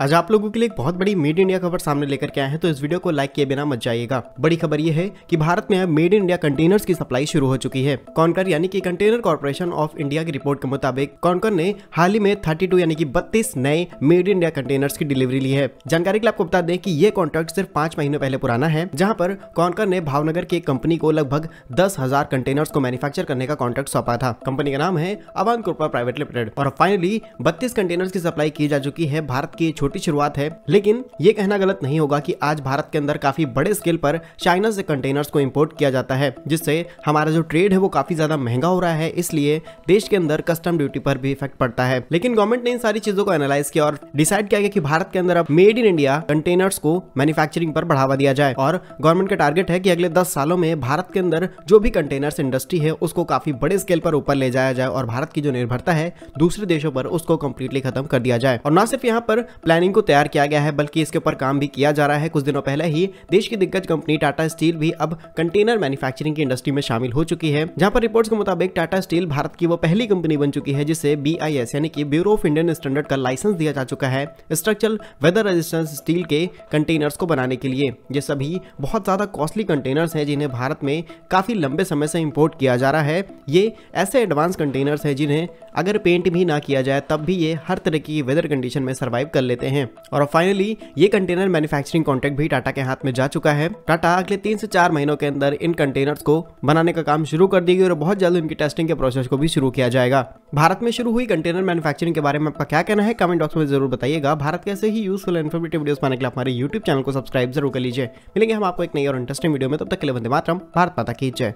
आज आप लोगों के लिए एक बहुत बड़ी मेड इंडिया खबर सामने लेकर के आए हैं, तो इस वीडियो को लाइक किए बिना मत जाइएगा। बड़ी खबर यह है कि भारत में अब मेड इंडिया कंटेनर्स की सप्लाई शुरू हो चुकी है। कॉन्कर यानी कि कंटेनर कॉर्पोरेशन ऑफ इंडिया की रिपोर्ट के मुताबिक कॉन्कर ने हाल ही में 32 यानी कि 32 नए मेड इंडिया कंटेनर्स की डिलीवरी ली है। जानकारी के लिए आपको बता दें कि ये कॉन्ट्रैक्ट सिर्फ 5 महीने पहले पुराना है, जहाँ पर कॉन्कर ने भावनगर की एक कंपनी को लगभग 10,000 कंटेनर्स को मैन्युफैक्चर करने का कॉन्ट्रैक्ट सौंपा था। कंपनी का नाम है अवन प्राइवेट लिमिटेड और फाइनली 32 कंटेनर्स की सप्लाई की जा चुकी है। भारत की छोटी शुरुआत है, लेकिन ये कहना गलत नहीं होगा कि आज भारत के अंदर काफी बड़े स्केल पर चाइना से कंटेनर्स को इंपोर्ट किया जाता है, जिससे हमारा जो ट्रेड है वो काफी ज्यादा महंगा हो रहा है। इसलिए देश के अंदर कस्टम ड्यूटी पर भी इफेक्ट पड़ता है। लेकिन गवर्नमेंट ने इन सारी चीजों को एनालाइज किया और डिसाइड किया गया कि भारत के अंदर अब मेड इन इंडिया कंटेनर्स को मैन्युफैक्चरिंग पर बढ़ावा दिया जाए और गवर्नमेंट का टारगेट है कि अगले 10 सालों में भारत के अंदर जो भी कंटेनर्स इंडस्ट्री है उसको काफी बड़े स्केल पर ऊपर ले जाया जाए और भारत की जो निर्भरता है दूसरे देशों पर उसको कंप्लीटली खत्म कर दिया जाए। और न सिर्फ यहाँ पर प्लानिंग को तैयार किया गया है बल्कि इसके ऊपर काम भी किया जा रहा है। कुछ दिनों पहले ही देश की दिग्गज कंपनी टाटा स्टील भी अब कंटेनर मैन्युफैक्चरिंग की इंडस्ट्री में शामिल हो चुकी है, जहां पर रिपोर्ट्स के मुताबिक टाटा स्टील भारत की वो पहली कंपनी बन चुकी है जिसे BIS यानी कि ब्यूरो ऑफ इंडियन स्टैंडर्ड का लाइसेंस दिया जा चुका है स्ट्रक्चरल वेदर रेजिस्टेंस स्टील के कंटेनर्स को बनाने के लिए। ये सभी बहुत ज्यादा कॉस्टली कंटेनर्स हैं जिन्हें भारत में काफी लंबे समय से इंपोर्ट किया जा रहा है। ये ऐसे एडवांस कंटेनर्स हैं जिन्हें अगर पेंट भी ना किया जाए तब भी ये हर तरह की वेदर कंडीशन में सर्वाइव कर लेते हैं। और फाइनली ये कंटेनर मैन्युफैक्चरिंग कॉन्ट्रैक्ट भी टाटा के हाथ में जा चुका है। टाटा अगले 3 से 4 महीनों के अंदर इन कंटेनर्स को बनाने का काम शुरू कर देगी और बहुत जल्द इनकी टेस्टिंग के प्रोसेस को भी शुरू किया जाएगा। भारत में शुरू हुई कंटेनर मैन्युफैक्चरिंग के बारे में आपका क्या कहना है कमेंट बॉक्स में जरूर बताइएगा। भारत के ऐसे ही यूजफुल इन्फॉर्मेटिव वीडियोस पाने के लिए हमारे YouTube चैनल को सब्सक्राइब जरूर कर लीजिए। मिलेंगे हम आपको एक नई और इंटरेस्टिंग वीडियो में, तब तक के लिए वंदे मातरम, भारत माता की जय।